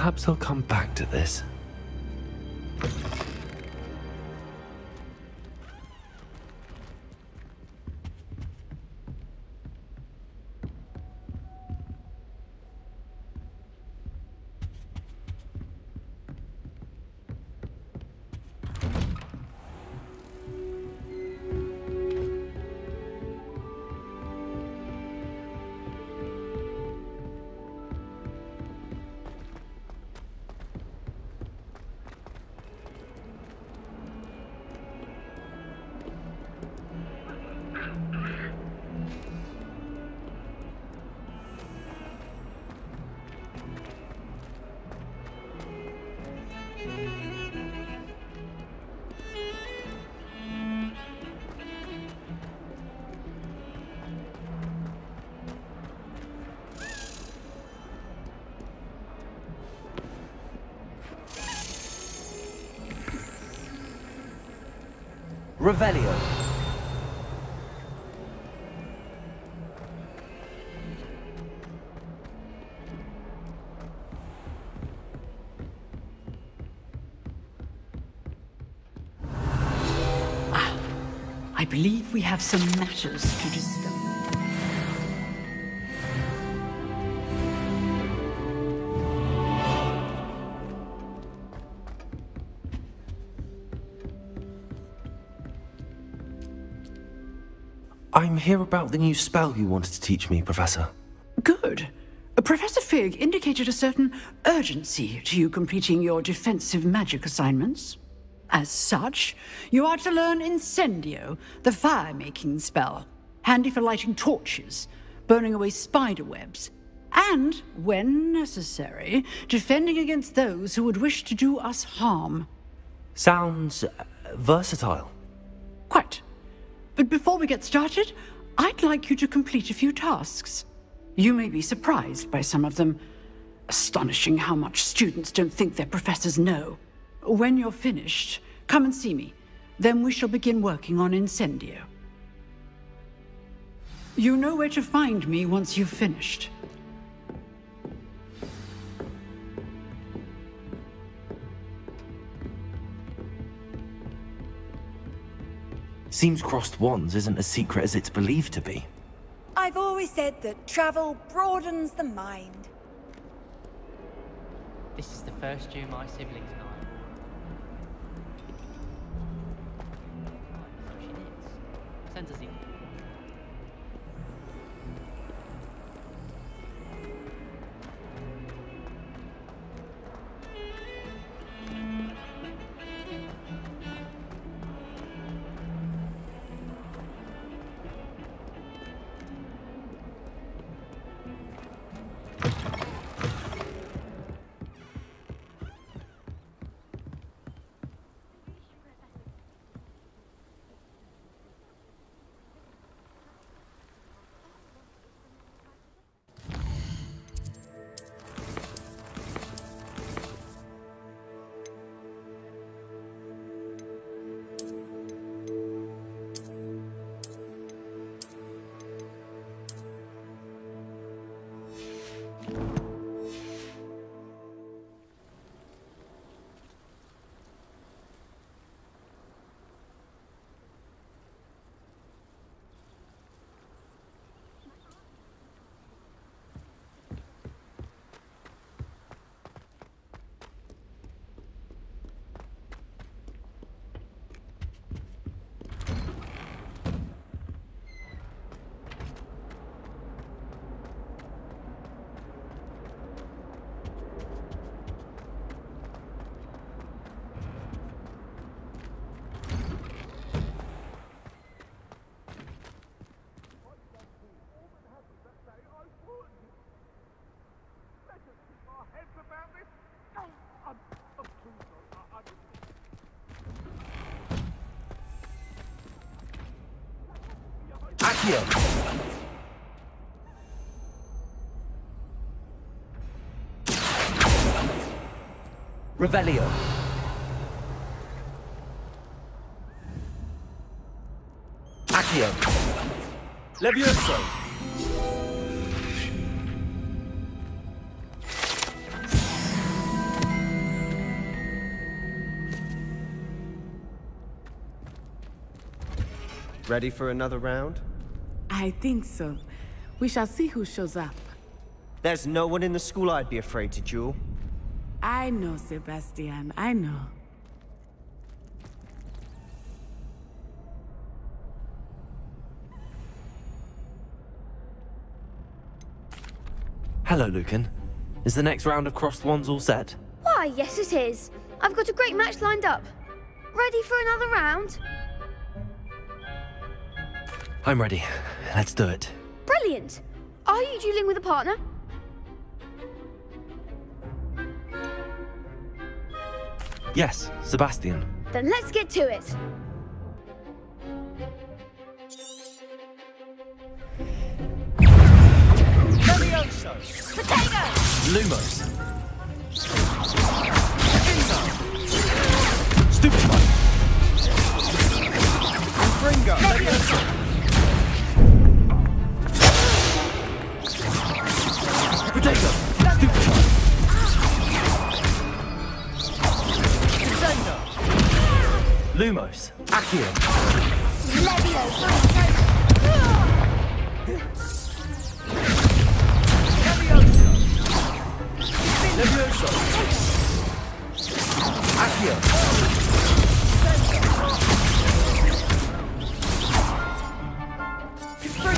Perhaps I'll come back to this. Revelio. Ah, I believe we have some matters to discuss. I'm here about the new spell you wanted to teach me, Professor. Good. Professor Fig indicated a certain urgency to you completing your defensive magic assignments. As such, you are to learn Incendio, the fire-making spell, handy for lighting torches, burning away spider webs, and, when necessary, defending against those who would wish to do us harm. Sounds versatile. Quite. But before we get started, I'd like you to complete a few tasks. You may be surprised by some of them. Astonishing how much students don't think their professors know. When you're finished, come and see me. Then we shall begin working on Incendio. You know where to find me once you've finished. Seems crossed wands isn't as secret as it's believed to be. I've always said that travel broadens the mind. This is the first year my siblings and I. So she needs. Sends us in. Accio. Revelio. Accio. Levioso. Ready for another round? I think so. We shall see who shows up. There's no one in the school I'd be afraid to duel. I know, Sebastian. I know. Hello, Lucan. Is the next round of crossed wands all set? Why, yes it is. I've got a great match lined up. Ready for another round? I'm ready. Let's do it. Brilliant. Are you dueling with a partner? Yes, Sebastian. Then let's get to it. Levioso! Protego! Lumos! Incendio! Stupefy! Fringo! Levioso! Protego! Stupefy! Incendio! Lumos! Accio! Levioso! Levioso! Accio! Incendio!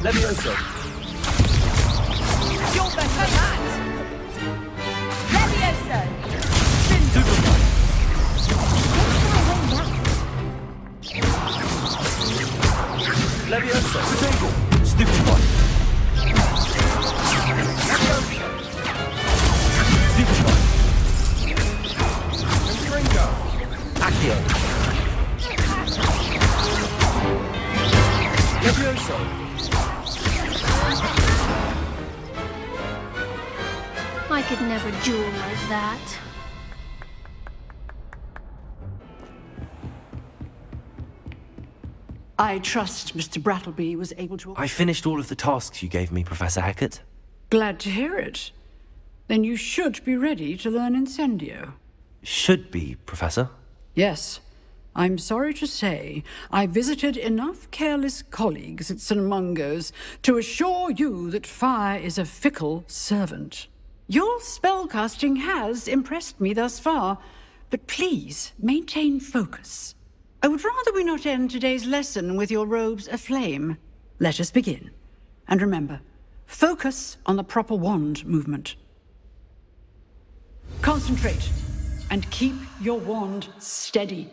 Levioso! You're better than that! Levioso! Superman! Levioso! Protego! Stupefy! Levioso! Accio. Levioso. I could never duel like that. I trust Mr. Brattleby was able to... I finished all of the tasks you gave me, Professor Hackett. Glad to hear it. Then you should be ready to learn Incendio. Should be, Professor? Yes. I'm sorry to say, I visited enough careless colleagues at St. Mungo's to assure you that fire is a fickle servant. Your spellcasting has impressed me thus far, but please maintain focus. I would rather we not end today's lesson with your robes aflame. Let us begin. And remember, focus on the proper wand movement. Concentrate, and keep your wand steady.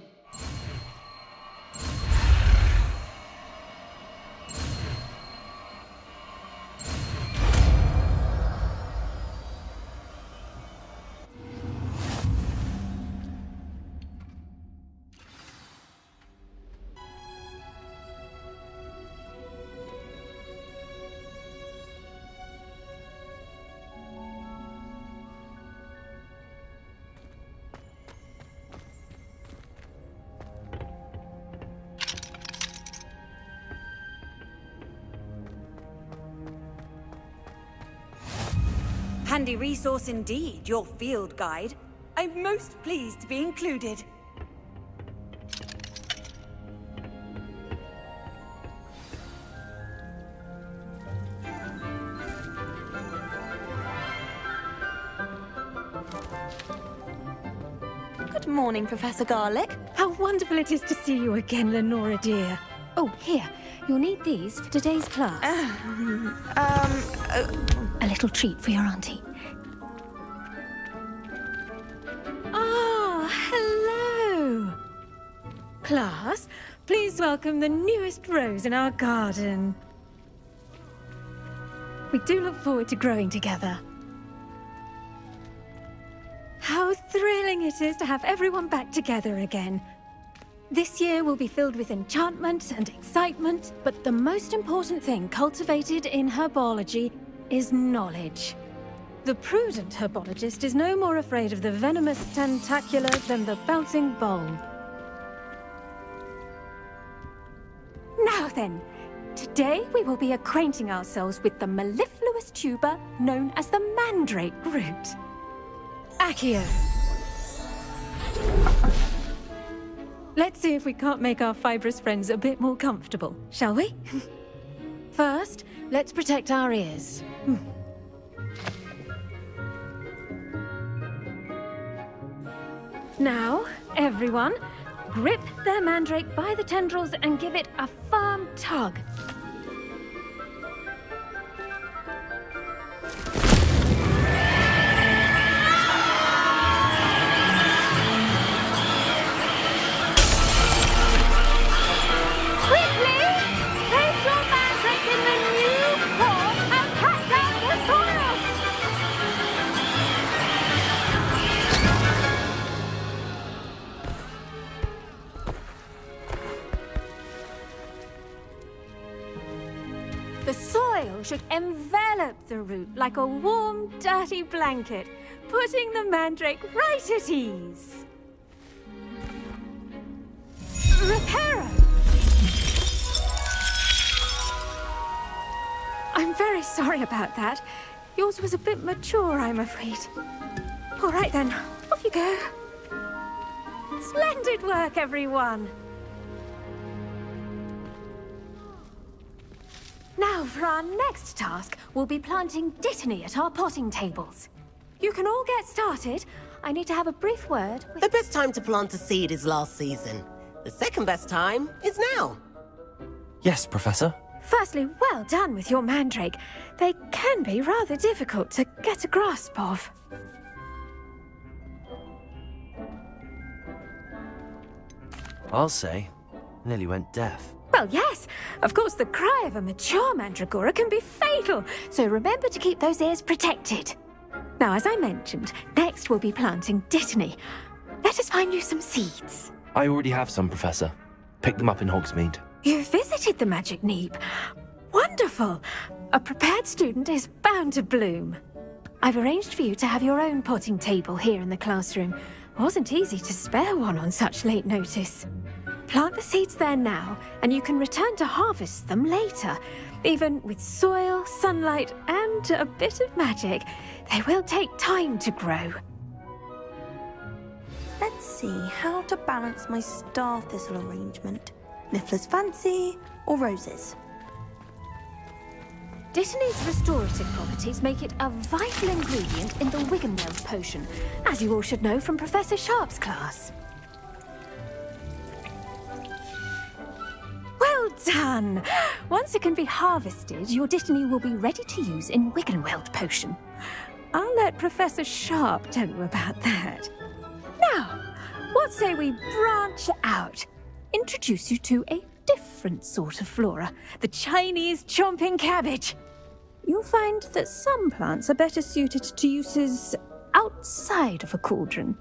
Handy resource indeed, your field guide. I'm most pleased to be included. Good morning, Professor Garlic. How wonderful it is to see you again, Lenora dear. Oh, here. You'll need these for today's class. A little treat for your auntie. Ah, hello! Class, please welcome the newest rose in our garden. We do look forward to growing together. How thrilling it is to have everyone back together again. This year will be filled with enchantment and excitement, but the most important thing cultivated in herbology is knowledge. The prudent herbologist is no more afraid of the venomous tentacula than the bouncing bulb. Now then, today we will be acquainting ourselves with the mellifluous tuber known as the mandrake root. Accio. Let's see if we can't make our fibrous friends a bit more comfortable, shall we? First, let's protect our ears. Now, everyone, grip their mandrake by the tendrils and give it a firm tug. Should envelop the root like a warm, dirty blanket, putting the mandrake right at ease. Reparo! I'm very sorry about that. Yours was a bit mature, I'm afraid. All right then, off you go. Splendid work, everyone. Now, for our next task, we'll be planting Dittany at our potting tables. You can all get started. I need to have a brief word with... The best time to plant a seed is last season. The second best time is now. Yes, Professor. Firstly, well done with your mandrake. They can be rather difficult to get a grasp of. I'll say, nearly went deaf. Well, yes. Of course, the cry of a mature mandragora can be fatal, so remember to keep those ears protected. Now, as I mentioned, next we'll be planting Dittany. Let us find you some seeds. I already have some, Professor. Picked them up in Hogsmeade. You visited the Magic Neep. Wonderful. A prepared student is bound to bloom. I've arranged for you to have your own potting table here in the classroom. Wasn't easy to spare one on such late notice. Plant the seeds there now, and you can return to harvest them later. Even with soil, sunlight, and a bit of magic, they will take time to grow. Let's see how to balance my Star Thistle arrangement. Niffler's Fancy or roses? Dittany's restorative properties make it a vital ingredient in the Wiggenweld Potion, as you all should know from Professor Sharp's class. Well done! Once it can be harvested, your Dittany will be ready to use in Wiggenweld Potion. I'll let Professor Sharp tell you about that. Now, what say we branch out? Introduce you to a different sort of flora, the Chinese chomping cabbage. You'll find that some plants are better suited to uses outside of a cauldron.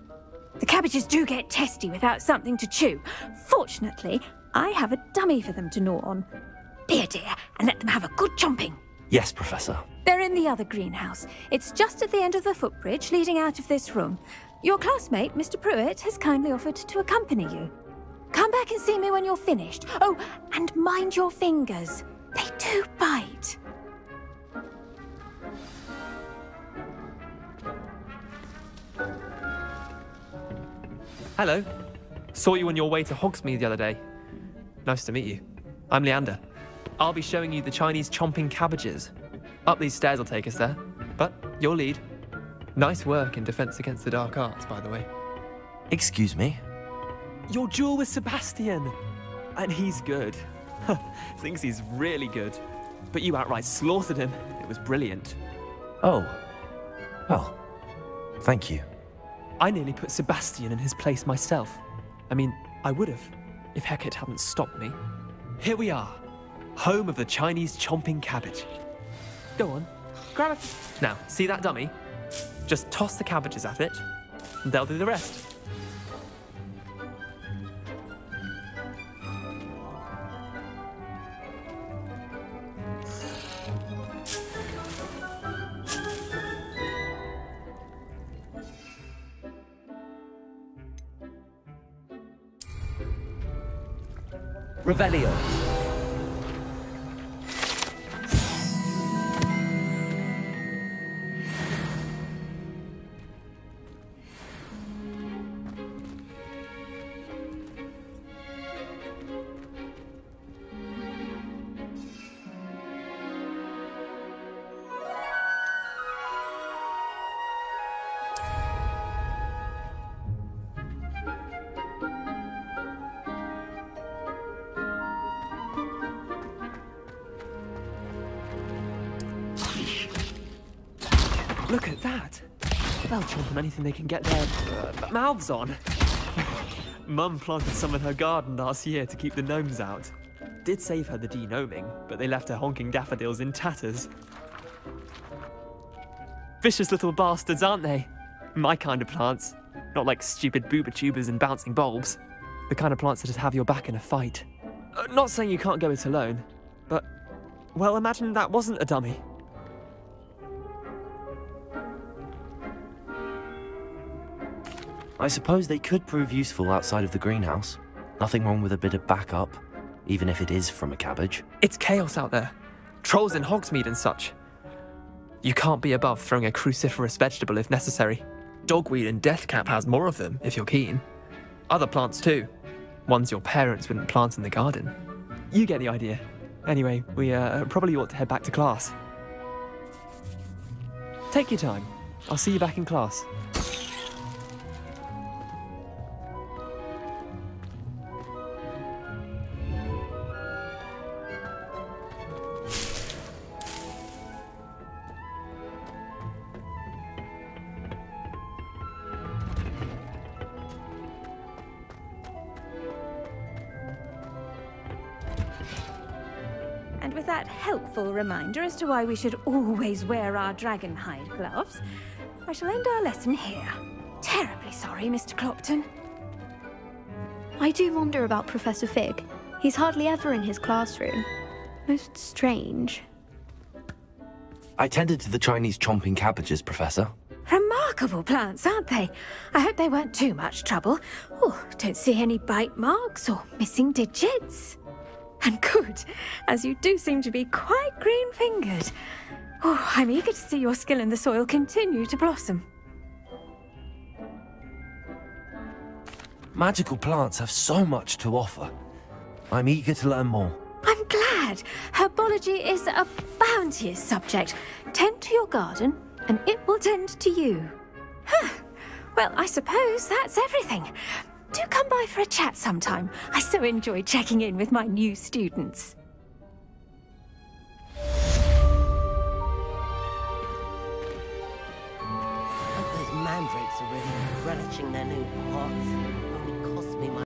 The cabbages do get testy without something to chew. Fortunately, I have a dummy for them to gnaw on. Be a dear, and let them have a good chomping. Yes, Professor. They're in the other greenhouse. It's just at the end of the footbridge leading out of this room. Your classmate, Mr. Pruitt, has kindly offered to accompany you. Come back and see me when you're finished. Oh, and mind your fingers. They do bite. Hello. Saw you on your way to Hogsmeade the other day. Nice to meet you. I'm Leander. I'll be showing you the Chinese chomping cabbages. Up these stairs will take us there, but your lead. Nice work in Defense Against the Dark Arts, by the way. Excuse me? Your duel with Sebastian! And he's good. Thinks he's really good. But you outright slaughtered him. It was brilliant. Oh. Well, thank you. I nearly put Sebastian in his place myself. I mean, I would have, if Hecate hadn't stopped me. Here we are, home of the Chinese chomping cabbage. Go on, grab it. Now, see that dummy? Just toss the cabbages at it, and they'll do the rest. Revelio. Look at that. They'll chomp on anything they can get their mouths on. Mum planted some in her garden last year to keep the gnomes out. Did save her the denoming, but they left her honking daffodils in tatters. Vicious little bastards, aren't they? My kind of plants. Not like stupid booba tubers and bouncing bulbs. The kind of plants that'd have your back in a fight. Not saying you can't go it alone, but, well, imagine that wasn't a dummy. I suppose they could prove useful outside of the greenhouse. Nothing wrong with a bit of backup, even if it is from a cabbage. It's chaos out there. Trolls in Hogsmeade and such. You can't be above throwing a cruciferous vegetable if necessary. Dogweed and Deathcap has more of them, if you're keen. Other plants too. Ones your parents wouldn't plant in the garden. You get the idea. Anyway, we probably ought to head back to class. Take your time. I'll see you back in class. Reminder as to why we should always wear our dragon hide gloves. I shall end our lesson here. Terribly sorry, Mr. Clopton. I do wonder about Professor Fig. He's hardly ever in his classroom. Most strange. I tended to the Chinese chomping cabbages, Professor. Remarkable plants, aren't they? I hope they weren't too much trouble. Oh, don't see any bite marks or missing digits. And good, as you do seem to be quite green-fingered. Oh, I'm eager to see your skill in the soil continue to blossom. Magical plants have so much to offer. I'm eager to learn more. I'm glad. Herbology is a bounteous subject. Tend to your garden, and it will tend to you. Huh. Well, I suppose that's everything. Do come by for a chat sometime. I so enjoy checking in with my new students. I hope those mandrakes are really relishing their new pots. Only cost me my...